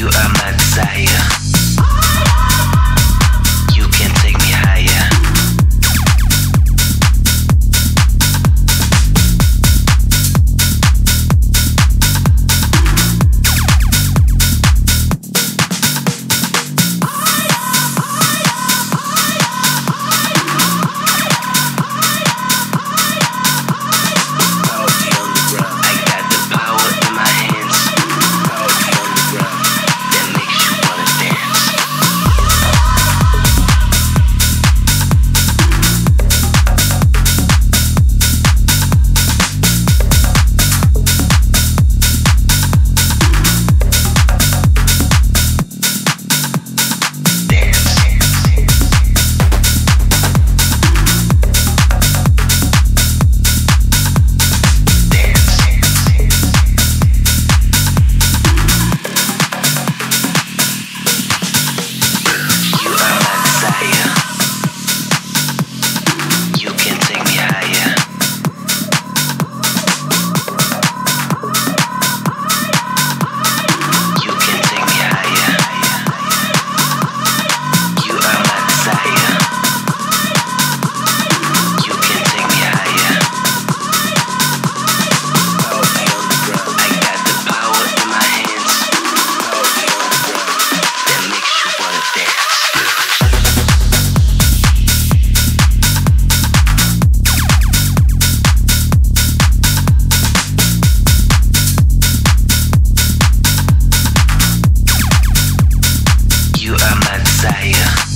You are my desire. You can take me higher. You are my desire.